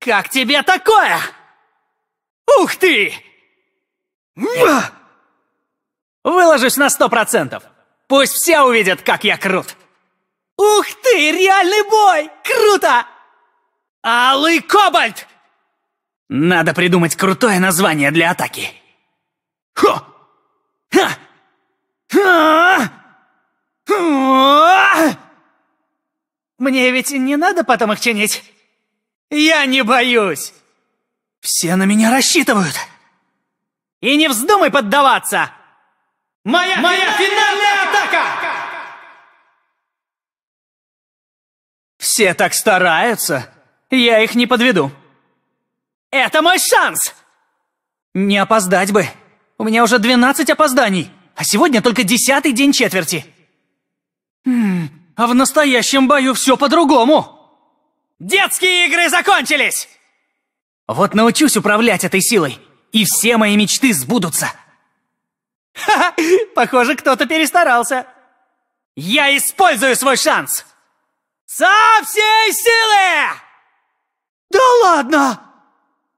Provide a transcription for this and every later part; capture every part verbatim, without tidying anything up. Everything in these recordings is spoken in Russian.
Как тебе такое? Ух ты! Выложусь на сто процентов. Пусть все увидят, как я крут. Ух ты, реальный бой! Круто! Алый Кобальт! Надо придумать крутое название для атаки. Хо! Ха! Ха! Ха! Мне ведь не надо потом их чинить. Я не боюсь. Все на меня рассчитывают. И не вздумай поддаваться. Моя, моя финальная атака! Все так стараются. Я их не подведу. Это мой шанс! Не опоздать бы. У меня уже двенадцать опозданий. А сегодня только десятый день четверти. Хм, а в настоящем бою все по-другому. Детские игры закончились! Вот научусь управлять этой силой, и все мои мечты сбудутся. Ха-ха, похоже, кто-то перестарался. Я использую свой шанс! Со всей силы! Да ладно!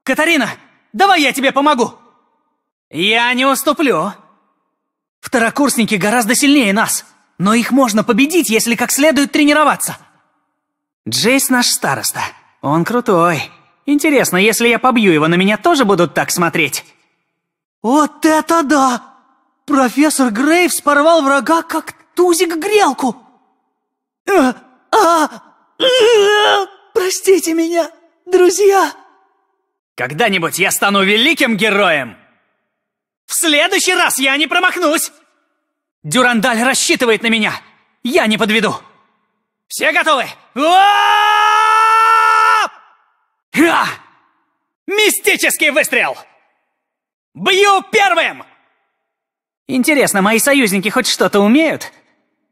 Катарина, давай я тебе помогу. Я не уступлю. Второкурсники гораздо сильнее нас, но их можно победить, если как следует тренироваться. Джейс наш староста. Он крутой. Интересно, если я побью его, на меня тоже будут так смотреть? Вот это да! Профессор Грейвс порвал врага, как тузик грелку. А, а, а, простите меня, друзья. Когда-нибудь я стану великим героем. В следующий раз я не промахнусь. Дюрандаль рассчитывает на меня. Я не подведу. Все готовы? Мистический выстрел! Бью первым! Интересно, мои союзники хоть что-то умеют?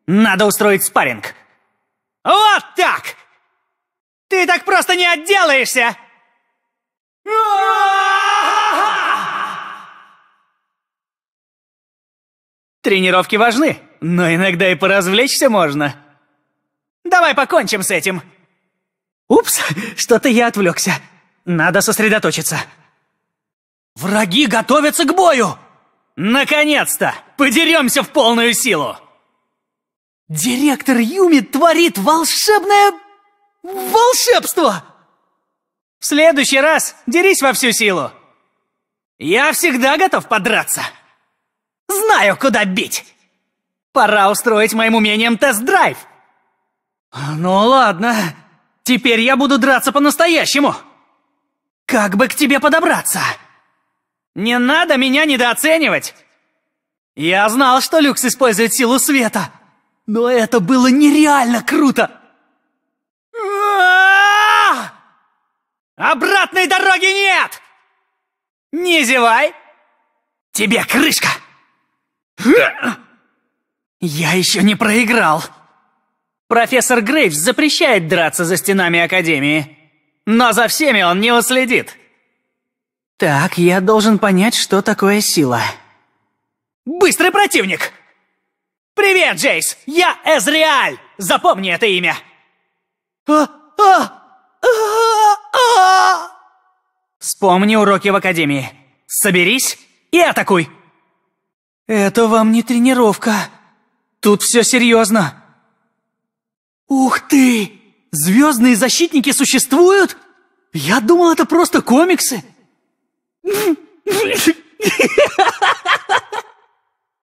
Надо устроить спарринг. Вот так! Ты так просто не отделаешься! Тренировки важны, но иногда и поразвлечься можно. Давай покончим с этим. Упс, что-то я отвлекся. Надо сосредоточиться. Враги готовятся к бою! Наконец-то! Подеремся в полную силу! Директор Юми творит волшебное... волшебство! В следующий раз дерись во всю силу. Я всегда готов подраться. Знаю, куда бить. Пора устроить моим умением тест-драйв. Ну ладно, теперь я буду драться по-настоящему. Как бы к тебе подобраться? Не надо меня недооценивать. Я знал, что Люкс использует силу света, но это было нереально круто. Обратной дороги нет! Не зевай! Тебе крышка! Я еще не проиграл. Профессор Грейвс запрещает драться за стенами Академии, но за всеми он не уследит. Так, я должен понять, что такое сила. Быстрый противник! Привет, Джейс! Я Эзриаль! Запомни это имя! Вспомни уроки в Академии. Соберись и атакуй. Это вам не тренировка. Тут все серьезно. Ух ты! Звездные защитники существуют? Я думал, это просто комиксы.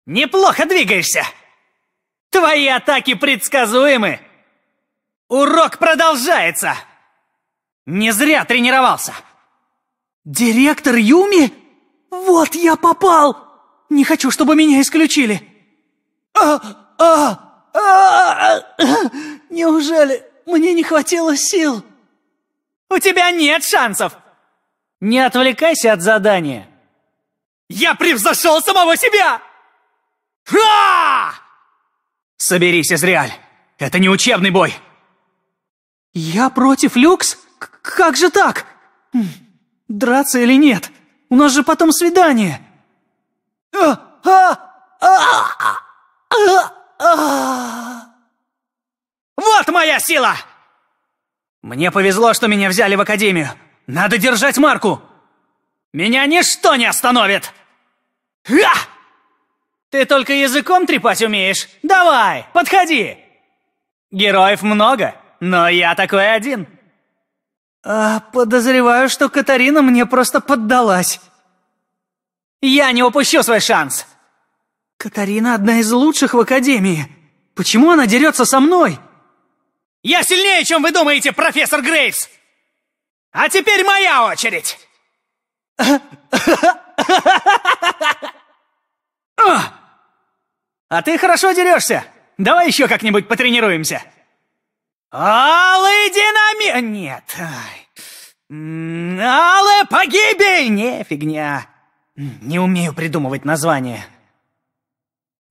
Неплохо двигаешься. Твои атаки предсказуемы. Урок продолжается. Не зря тренировался. Директор Юми? Вот я попал! Не хочу, чтобы меня исключили. А, а, а, а, а. Неужели мне не хватило сил? У тебя нет шансов. Не отвлекайся от задания. Я превзошел самого себя! Ха! Соберись, Эзриаль. Это не учебный бой. Я против Люкс? Как же так? Драться или нет? У нас же потом свидание. Вот моя сила! Мне повезло, что меня взяли в академию. Надо держать марку. Меня ничто не остановит. Ха! Ты только языком трепать умеешь? Давай, подходи. Героев много, но я такой один. А, подозреваю, что Катарина мне просто поддалась. Я не упущу свой шанс. Катарина одна из лучших в академии. Почему она дерется со мной? Я сильнее, чем вы думаете, профессор Грейвс. А теперь моя очередь. А ты хорошо дерешься. Давай еще как-нибудь потренируемся. Алый динамит... Нет. Алая погибель! Не, фигня. Не умею придумывать название.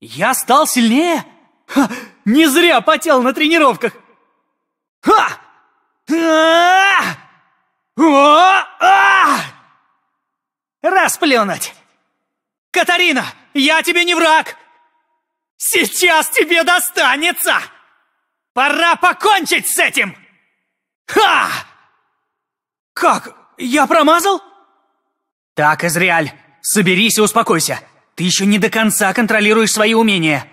Я стал сильнее? Ха, не зря потел на тренировках. Ха! А-а-а! О-а-а! Расплюнуть! Катарина, я тебе не враг! Сейчас тебе достанется! Пора покончить с этим! Ха! Как? Я промазал? Так, Изриаль, соберись и успокойся. Ты еще не до конца контролируешь свои умения.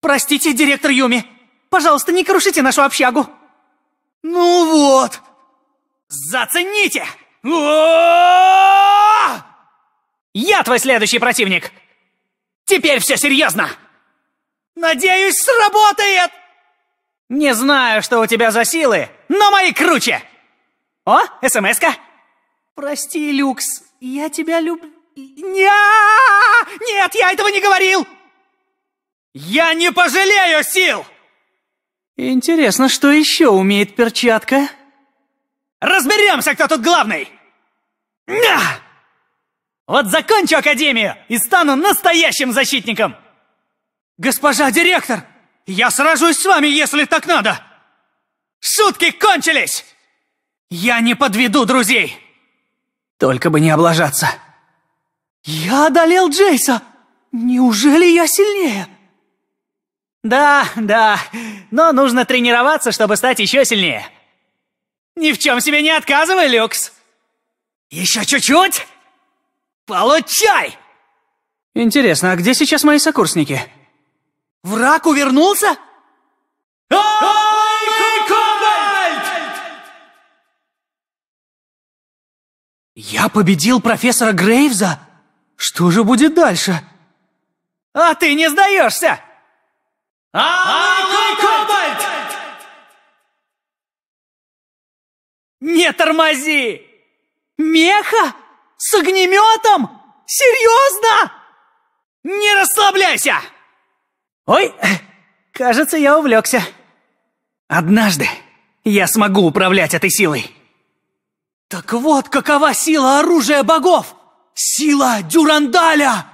Простите, директор Юми. Пожалуйста, не крушите нашу общагу. Ну вот. Зацените! О-о-о-о-о! Я твой следующий противник. Теперь все серьезно. Надеюсь, сработает. Не знаю, что у тебя за силы, но мои круче. О, смс-ка. Прости, Люкс, я тебя люблю. Нет, я этого не говорил. Я не пожалею сил. Интересно, что еще умеет перчатка? Разберемся, кто тут главный. Вот закончу академию и стану настоящим защитником. Госпожа директор, я сражусь с вами, если так надо. Шутки кончились. Я не подведу друзей. Только бы не облажаться. Я одолел Джейса. Неужели я сильнее? Да, да, но нужно тренироваться, чтобы стать еще сильнее. Ни в чем себе не отказывай, Люкс. Еще чуть-чуть? Получай! Интересно, а где сейчас мои сокурсники? Враг увернулся? Алый Кобальт! Я победил профессора Грейвза? Что же будет дальше? А ты не сдаешься! Алый Кобальт! Не тормози! Меха? С огнеметом? Серьезно? Не расслабляйся! Ой, кажется, я увлекся. Однажды я смогу управлять этой силой. Так вот, какова сила оружия богов? Сила Дюрандаля!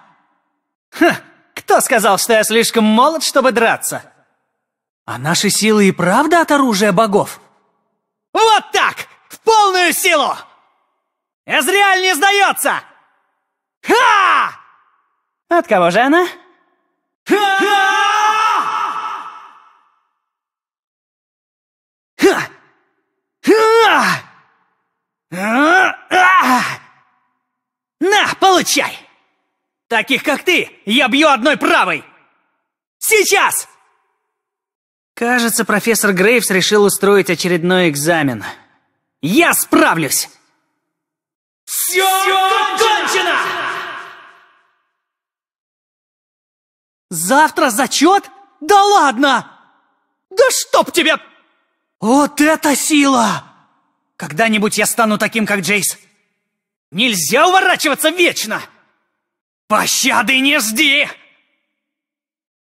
Ха, кто сказал, что я слишком молод, чтобы драться? А наши силы и правда от оружия богов? Вот так! В полную силу! Изриаль не сдается! Ха! От кого же она? Ха! Ха! Ха! Ха! На, получай! Таких, как ты, я бью одной правой! Сейчас! Кажется, профессор Грейвс решил устроить очередной экзамен. Я справлюсь! Все, Все кончено! Завтра зачет? Да ладно! Да чтоб тебя... Вот это сила! Когда-нибудь я стану таким, как Джейс. Нельзя уворачиваться вечно! Пощады не жди!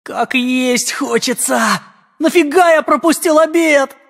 Как есть хочется! Нафига я пропустил обед?